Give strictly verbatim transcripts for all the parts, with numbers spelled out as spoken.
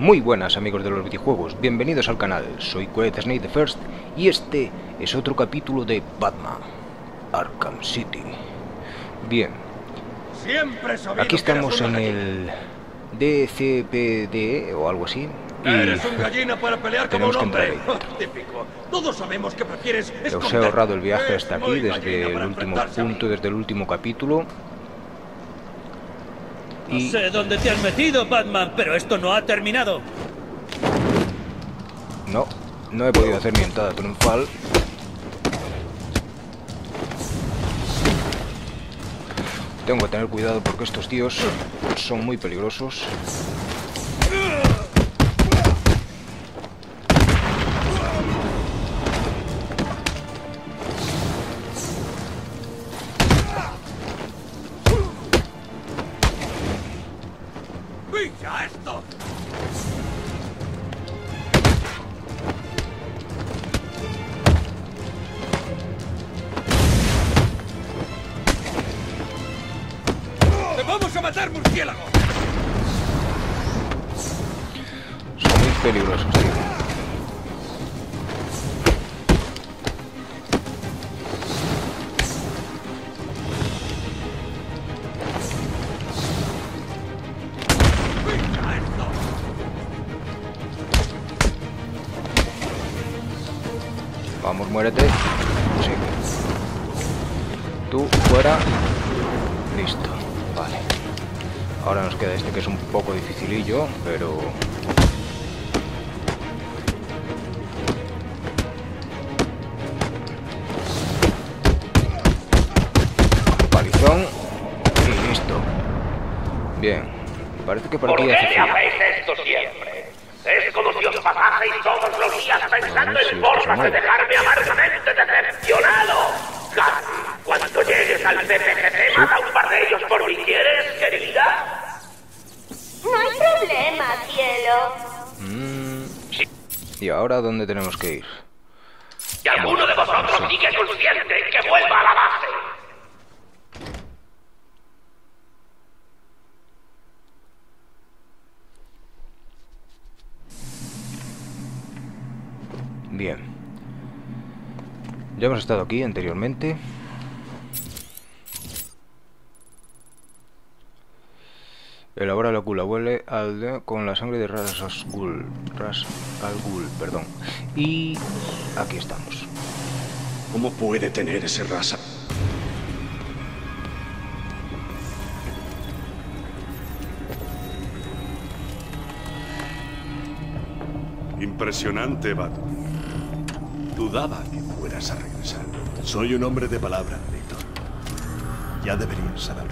Muy buenas amigos de los videojuegos, bienvenidos al canal, soy QuietSnakeTheFirst y este es otro capítulo de Batman Arkham City. Bien, aquí estamos en el D C P D o algo así. Y eres un gallina para pelear como un hombre. Típico. Todos sabemos que prefieres esconderte. Os he ahorrado el viaje hasta aquí desde el último punto, desde el último capítulo. Y... no sé dónde te has metido, Batman, pero esto no ha terminado. No, no he podido hacer mi entrada triunfal. Tengo que tener cuidado porque estos tíos son muy peligrosos. Vamos, muérete. Sí. Tú, fuera. Listo. Vale. Ahora nos queda este que es un poco dificilillo, pero... palizón. Y listo. Bien. Parece que por aquí ya se... es como si os pasaseis todos los días pensando sí, en formas de dejarme amargamente decepcionado. Casi, cuando llegues al P P G T, mata un par de ellos por mi quieres, querida. No hay problema, cielo. Mm. Sí. ¿Y ahora dónde tenemos que ir? Si alguno de vosotros sigue consciente, que vuelva a la base. Bien, ya hemos estado aquí anteriormente. Elabora el oráculo, huele al, con la sangre de Ras al ghul, Ras al ghul, perdón. Y aquí estamos. ¿Cómo puede tener ese Ras? Impresionante, Batman. Dudaba que fueras a regresar. Soy un hombre de palabra, Víctor. Ya deberían saberlo.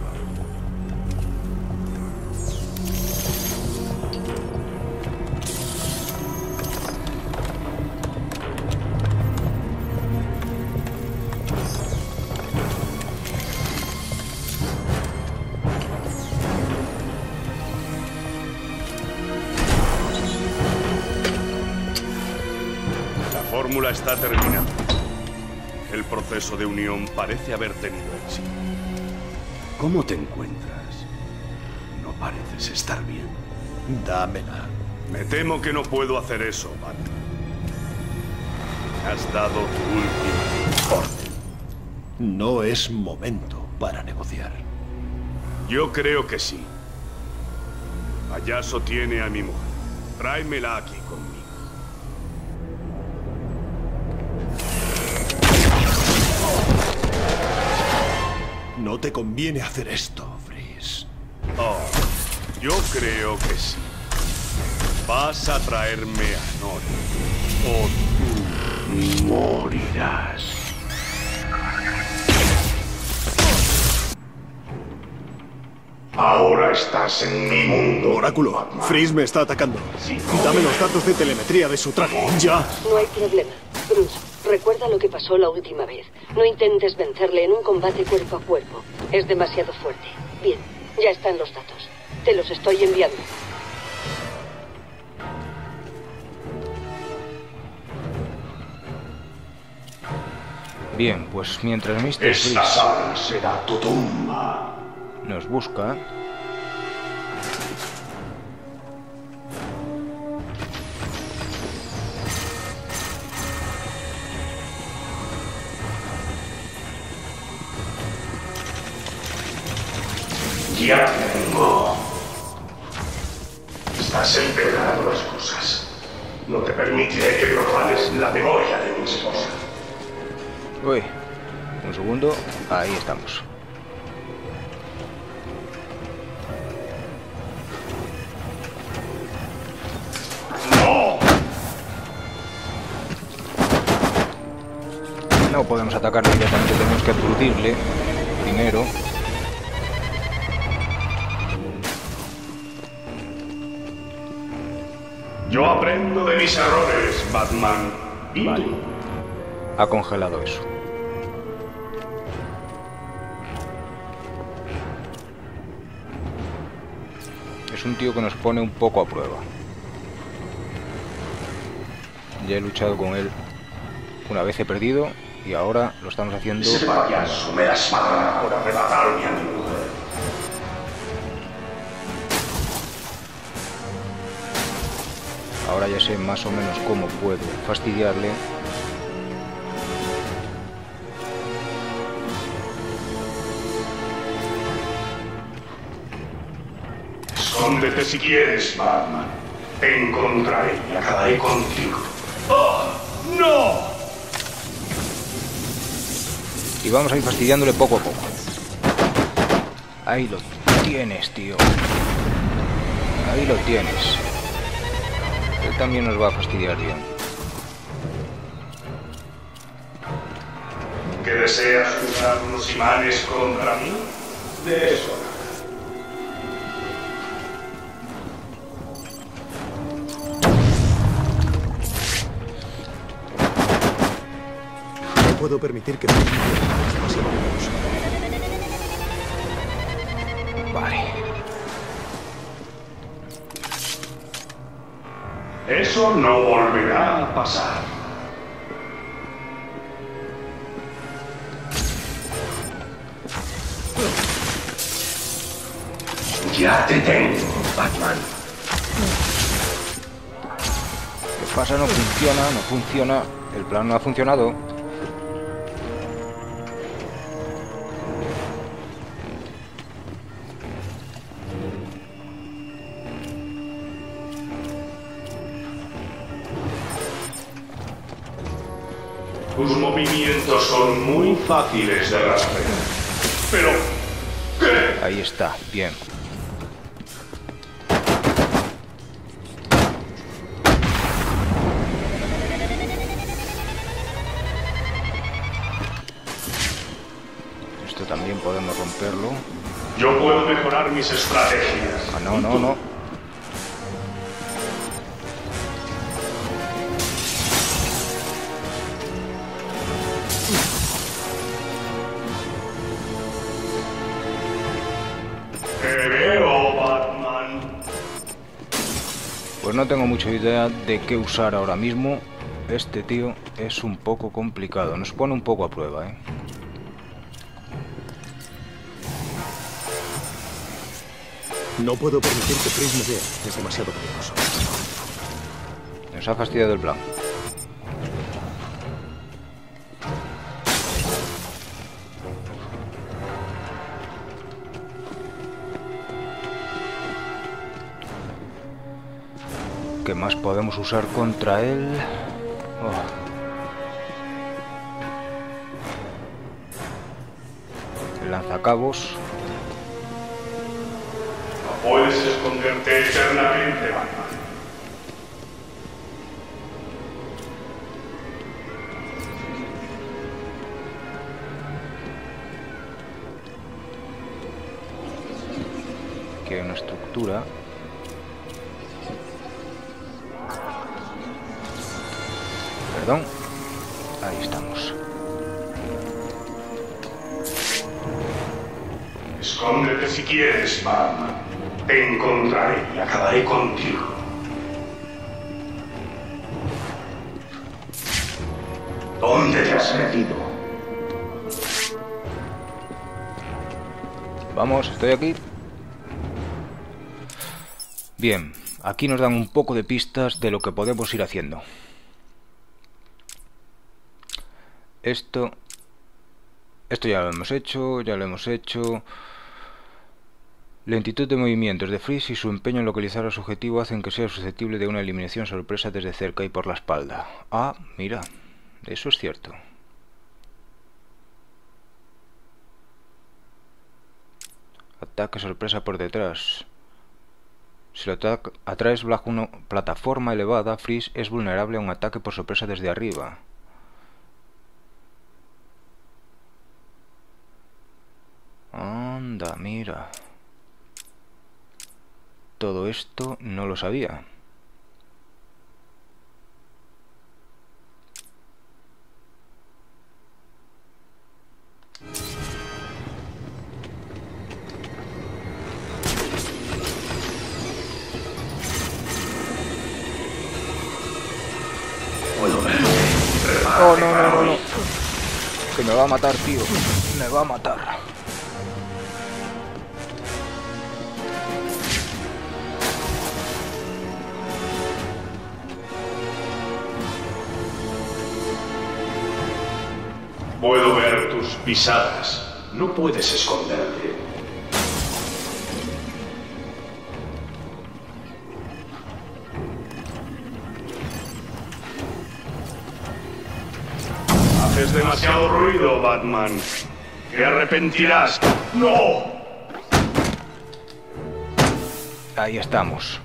Está terminado. El proceso de unión parece haber tenido éxito. ¿Cómo te encuentras? No pareces estar bien. Dámela. Me temo que no puedo hacer eso, Batman. Has dado tu última orden. No es momento para negociar. Yo creo que sí. Allá sostiene a mi mujer. Tráemela aquí conmigo. No te conviene hacer esto, Freeze. Oh, yo creo que sí. Vas a traerme a Nora, o tú morirás. Ahora estás en mi mundo. Oráculo, Freeze me está atacando. Dame los datos de telemetría de su traje. ¡Ya! No hay problema, Bruce. Recuerda lo que pasó la última vez. No intentes vencerle en un combate cuerpo a cuerpo. Es demasiado fuerte. Bien, ya están los datos. Te los estoy enviando. Bien, pues mientras míster Freeze... esta sala será tu tumba. Nos busca... Ya te tengo. Estás empeorando las cosas. No te permitiré que profanes la memoria de mi esposa. Uy, un segundo. Ahí estamos. ¡No! No podemos atacarle directamente, tenemos que aturdirle primero. Yo aprendo de mis errores, Batman. ¿Y tú? Vale. Ha congelado eso. Es un tío que nos pone un poco a prueba. Ya he luchado con él. Una vez he perdido y ahora lo estamos haciendo. Ese payaso me las paga por arrebatarme a mi mujer. Ahora ya sé más o menos cómo puedo fastidiarle. Escóndete si quieres, Batman. Te encontraré y acabaré contigo. ¡Oh, no! Y vamos a ir fastidiándole poco a poco. Ahí lo tienes, tío. Ahí lo tienes. Él también nos va a fastidiar bien. ¿Que deseas usar unos imanes contra mí? De eso nada. No puedo permitir que me demasiado. Vale. Eso no volverá a pasar. Ya te tengo, Batman. ¿Qué pasa? No funciona, no funciona. El plan no ha funcionado. Tus movimientos son muy fáciles de rastrear. Pero... ¿qué? Ahí está, bien. Esto también podemos romperlo. Yo puedo mejorar mis estrategias. Ah, no, no, no. Pues no tengo mucha idea de qué usar ahora mismo. Este tío es un poco complicado. Nos pone un poco a prueba, ¿eh? No puedo permitir que Freeze me vea. Es demasiado peligroso. Nos ha fastidiado el plan. ¿Qué más podemos usar contra él? Oh. El lanzacabos. No puedes esconderte eternamente, Batman. Aquí hay una estructura. Ahí estamos. Escóndete si quieres, Batman. Te encontraré y acabaré contigo. ¿Dónde te has metido? Vamos, estoy aquí. Bien, aquí nos dan un poco de pistas de lo que podemos ir haciendo. Esto, esto ya lo hemos hecho, ya lo hemos hecho. Lentitud de movimientos de Freeze y su empeño en localizar a su objetivo hacen que sea susceptible de una eliminación sorpresa desde cerca y por la espalda. Ah, mira, eso es cierto. Ataque sorpresa por detrás. Si lo atraes bajo una plataforma elevada, Freeze es vulnerable a un ataque por sorpresa desde arriba. Anda, mira. Todo esto no lo sabía. Oh, no, no, no, no. Que me va a matar, tío. Me va a matar. Puedo ver tus pisadas. No puedes esconderte. Es demasiado ruido, Batman. Te arrepentirás. ¡No! Ahí estamos.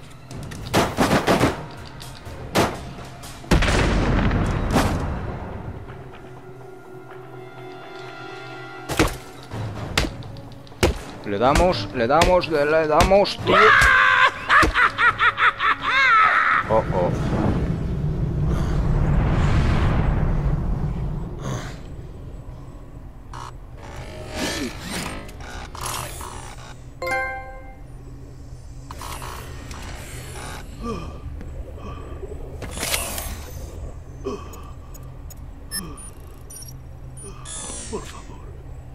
Le damos, le damos, le, le damos, tío. Oh, oh.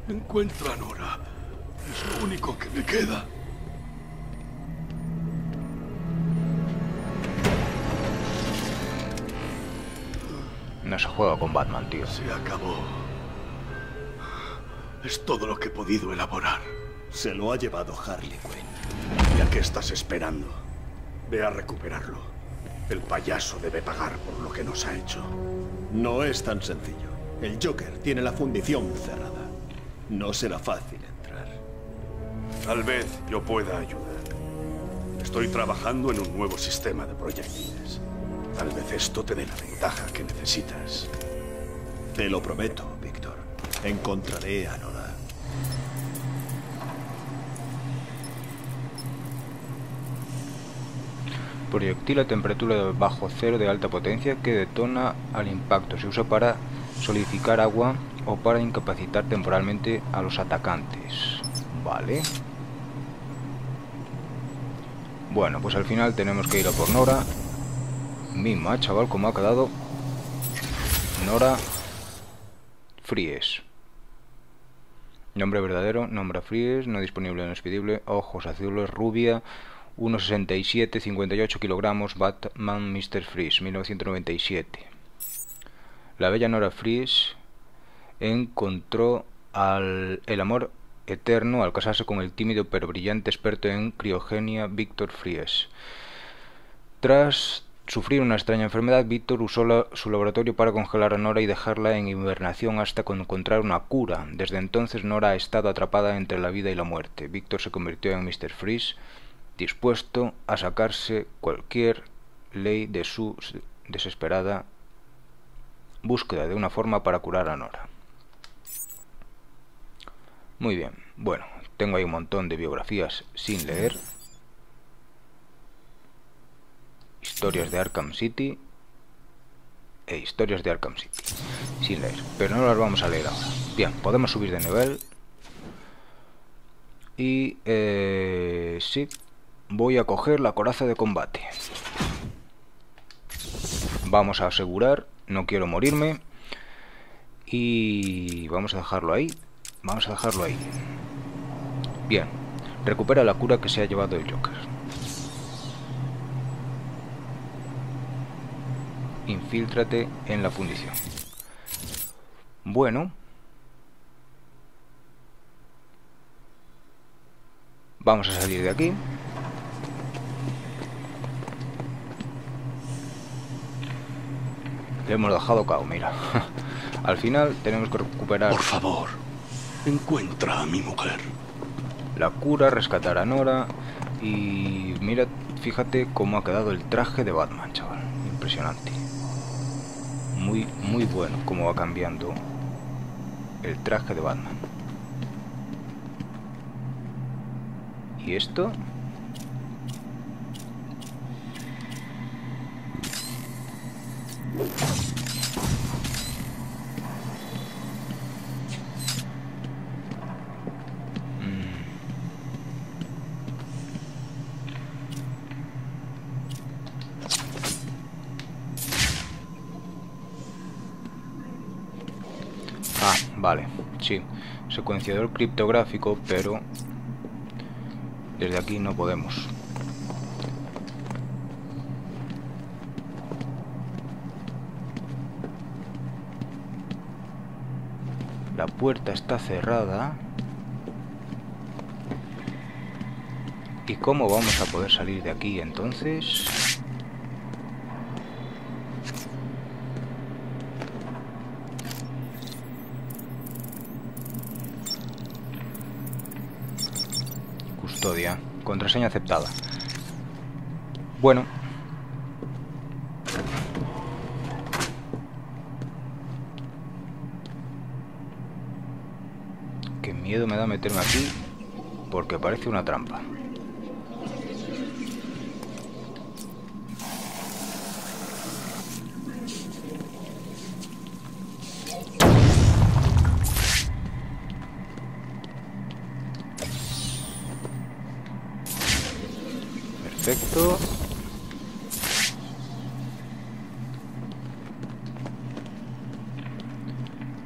Encuentra a Nora. Es lo único que me queda. No se juega con Batman, tío. Se acabó. Es todo lo que he podido elaborar. Se lo ha llevado Harley Quinn. ¿Y a qué estás esperando? Ve a recuperarlo. El payaso debe pagar por lo que nos ha hecho. No es tan sencillo. El Joker tiene la fundición cerrada. No será fácil entrar. Tal vez yo pueda ayudar. Estoy trabajando en un nuevo sistema de proyectiles. Tal vez esto te dé la ventaja que necesitas. Te lo prometo, Víctor. Encontraré a Nora. Proyectil a temperatura de bajo cero de alta potencia que detona al impacto. Se usa para solidificar agua o para incapacitar temporalmente a los atacantes. Vale. Bueno, pues al final tenemos que ir a por Nora. Misma, chaval, como ha quedado. Nora Fries. Nombre verdadero, Nora Fries, no disponible, no expedible. Ojos azules, rubia, uno sesenta y siete, cincuenta y ocho kilogramos. Batman mister Freeze, mil novecientos noventa y siete. La bella Nora Fries encontró al, el amor eterno al casarse con el tímido pero brillante experto en criogenia Víctor Fries. Tras sufrir una extraña enfermedad, Víctor usó la, su laboratorio para congelar a Nora y dejarla en hibernación hasta encontrar una cura. Desde entonces Nora ha estado atrapada entre la vida y la muerte. Víctor se convirtió en mister Freeze, dispuesto a sacarse cualquier ley de su desesperada búsqueda de una forma para curar a Nora. Muy bien, bueno, tengo ahí un montón de biografías sin leer. Historias de Arkham City e historias de Arkham City sin leer, pero no las vamos a leer ahora. Bien, podemos subir de nivel. Y eh, sí, voy a coger la coraza de combate. Vamos a asegurar, no quiero morirme. Y vamos a dejarlo ahí. Vamos a dejarlo ahí. Bien. Recupera la cura que se ha llevado el Joker. Infíltrate en la fundición. Bueno. Vamos a salir de aquí. Le hemos dejado cao, mira. Al final tenemos que recuperar... Por favor, encuentra a mi mujer. La cura, rescatar a Nora. Y mira, fíjate cómo ha quedado el traje de Batman, chaval. Impresionante. Muy, muy bueno cómo va cambiando el traje de Batman. ¿Y esto? Ah, vale, sí, secuenciador criptográfico, pero desde aquí no podemos. La puerta está cerrada. ¿Y cómo vamos a poder salir de aquí entonces? Custodia. Contraseña aceptada. Bueno. Miedo me da meterme aquí porque parece una trampa. Perfecto.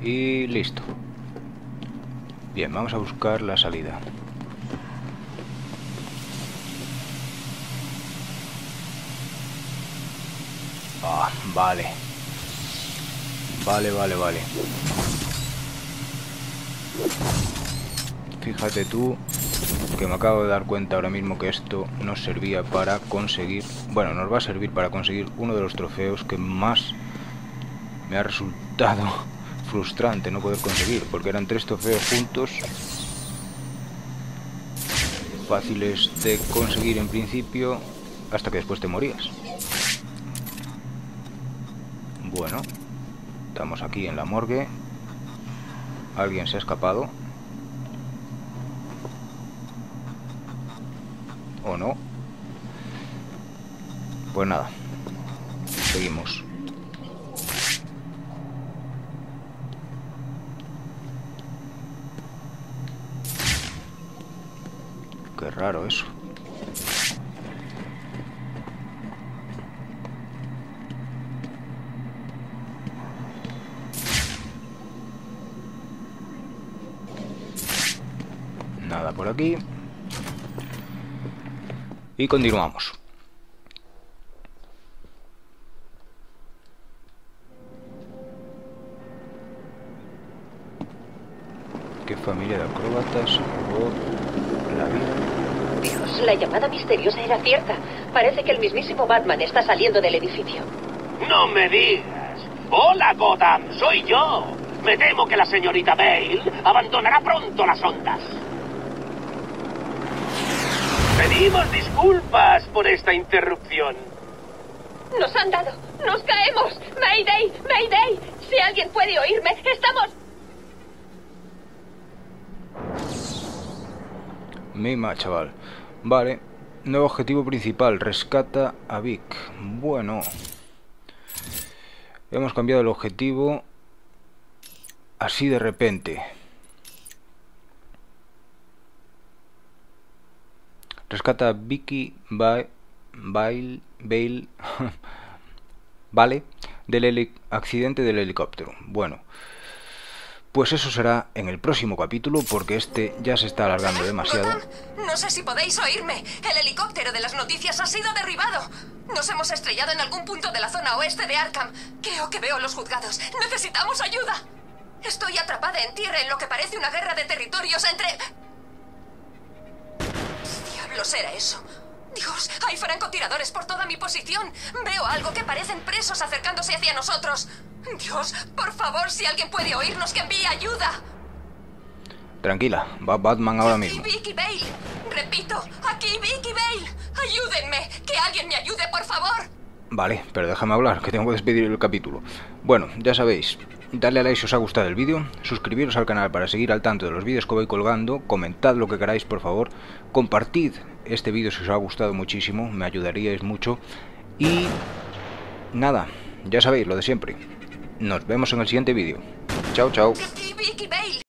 Y listo. Bien, vamos a buscar la salida. Ah, vale. Vale, vale, vale. Fíjate tú que me acabo de dar cuenta ahora mismo que esto nos servía para conseguir... Bueno, nos va a servir para conseguir uno de los trofeos que más me ha resultado... frustrante no poder conseguir, porque eran tres trofeos juntos fáciles de conseguir en principio, hasta que después te morías. Bueno, estamos aquí en la morgue. Alguien se ha escapado, o no. Pues nada, seguimos. Qué raro eso. Nada por aquí. Y continuamos. Qué familia de acróbatas. Dios, la llamada misteriosa era cierta. Parece que el mismísimo Batman está saliendo del edificio. No me digas. Hola, Gotham, soy yo. Me temo que la señorita Vale abandonará pronto las ondas. Pedimos disculpas por esta interrupción. Nos han dado. Nos caemos. Mayday, Mayday. Si alguien puede oírme, estamos... Mima, chaval. Vale. Nuevo objetivo principal. Rescata a Vic. Bueno. Hemos cambiado el objetivo. Así de repente. Rescata a Vicki Vale. Vale. Vale. Del accidente del helicóptero. Bueno. Pues eso será en el próximo capítulo, porque este ya se está alargando demasiado. No sé si podéis oírme. El helicóptero de las noticias ha sido derribado. Nos hemos estrellado en algún punto de la zona oeste de Arkham. Creo que veo los juzgados. Necesitamos ayuda. Estoy atrapada en tierra en lo que parece una guerra de territorios entre... diablos era eso? Dios, hay francotiradores por toda mi posición. Veo algo que parecen presos acercándose hacia nosotros. Dios, por favor, si alguien puede oírnos, que envíe ayuda. Tranquila, va Batman ahora mismo. Aquí Vicki Vale. Repito, aquí Vicki Vale. Ayúdenme, que alguien me ayude, por favor. Vale, pero déjame hablar, que tengo que despedir el capítulo. Bueno, ya sabéis, dadle a like si os ha gustado el vídeo, suscribiros al canal para seguir al tanto de los vídeos que voy colgando, comentad lo que queráis, por favor, compartid este vídeo si os ha gustado muchísimo, me ayudaríais mucho, y nada, ya sabéis, lo de siempre. Nos vemos en el siguiente vídeo. Chao, chao. Vicki Vale.